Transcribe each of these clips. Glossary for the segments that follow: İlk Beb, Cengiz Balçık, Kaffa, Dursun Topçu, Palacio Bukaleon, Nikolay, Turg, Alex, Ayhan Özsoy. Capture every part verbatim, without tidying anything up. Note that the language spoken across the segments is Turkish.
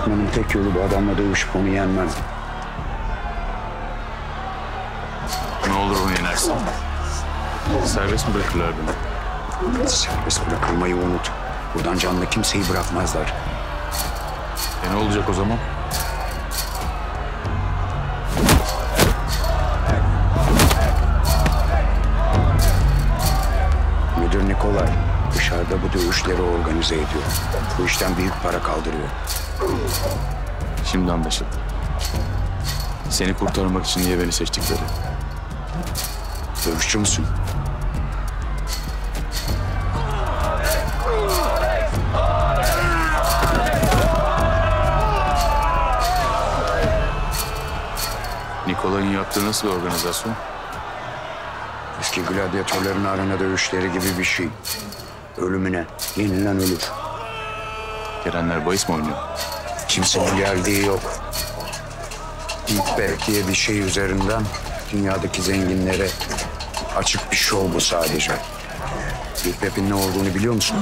çıkmanın tek yolu bu adamla dövüşüp onu yenmen. Ne olur onu yenersin. Serbest mi bırakırlar beni? Serbest bırakılmayı unut. Buradan canlı kimseyi bırakmazlar. E ne olacak o zaman? Müdür Nikolay dışarıda bu dövüşleri organize ediyor. Bu işten büyük para kaldırıyor. Şimdi anlaşıldı. Seni kurtarmak için niye beni seçtikleri? Dövüşçü müsün? Nikolay'ın yaptığı nasıl bir organizasyon? Eski gladyatörlerin arena dövüşleri gibi bir şey. Ölümüne yenilen ölür. Gelenler bahis mi oynuyor? Kimsenin geldiği yok. İlk Beb diye bir şey üzerinden dünyadaki zenginlere açık bir şov bu sadece. İlk Beb'in ne olduğunu biliyor musun?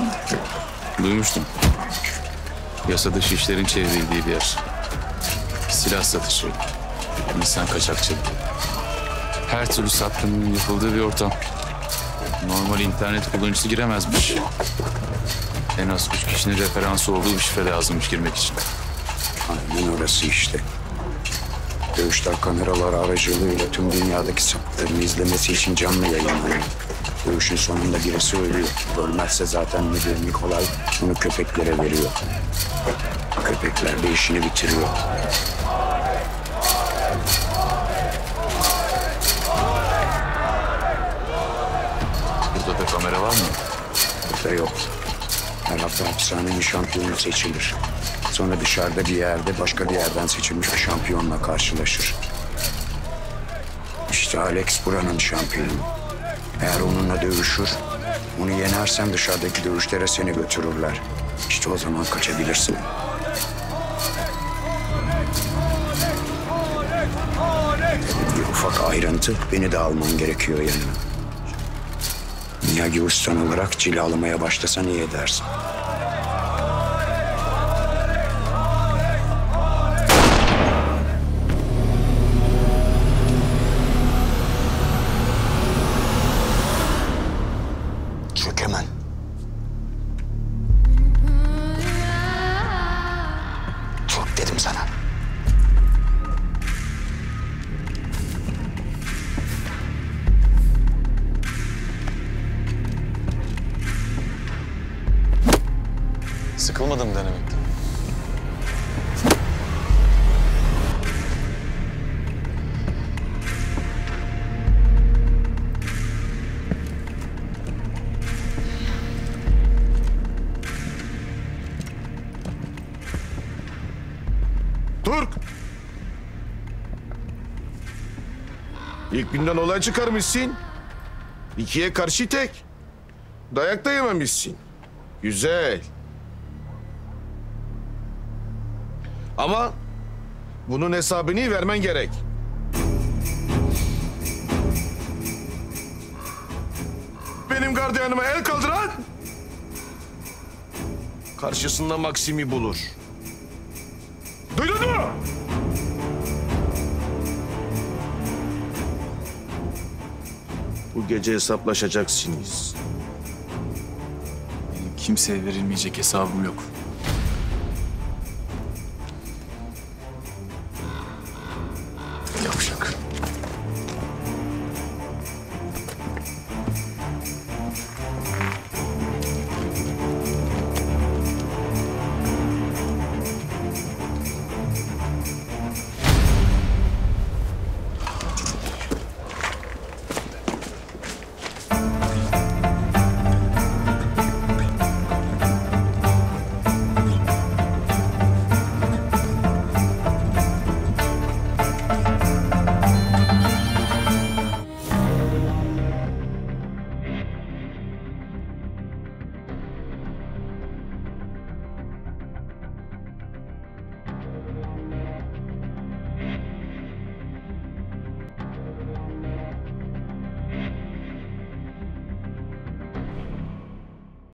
Duymuştum. Yasa dışı işlerin çevrildiği bir yer. Silah satışı, insan kaçakçılığı. Her türlü sapkının yapıldığı bir ortam. Normal internet kullanıcısı giremezmiş. En az üç kişinin referansı olduğu bir şifre lazımmış girmek için. Aynen orası işte. Dövüşler kameralar aracılığıyla tüm dünyadaki sapkınlarını izlemesi için canlı yayınlanıyor. Dövüşün sonunda birisi ölüyor. Ölmezse zaten müdür Nikolay bunu köpeklere veriyor. Köpekler de işini bitiriyor. Burada da kamera var mı? Burada yok. Her hafta hapishanenin şampiyonu seçilir. Sonra dışarıda bir yerde başka bir yerden seçilmiş bir şampiyonla karşılaşır. İşte Alex buranın şampiyonu. Eğer onunla dövüşür, onu yenersen dışarıdaki dövüşlere seni götürürler. İşte o zaman kaçabilirsin. Bir ufak ayrıntı, beni de alman gerekiyor yanına. Miyagi ustan olarak cilalamaya başlasan iyi edersin. Çök hemen. Turg dedim sana. Sıkılmadım denemekten. Turg! İlk günden olay çıkarmışsın. İkiye karşı tek. Dayak da yememişsin. Güzel. Ama bunun hesabını vermen gerek. Benim gardiyanıma el kaldıran karşısında Maxim'i bulur. Duydun mu? Bu gece hesaplaşacaksınız. Benim kimseye verilmeyecek hesabım yok.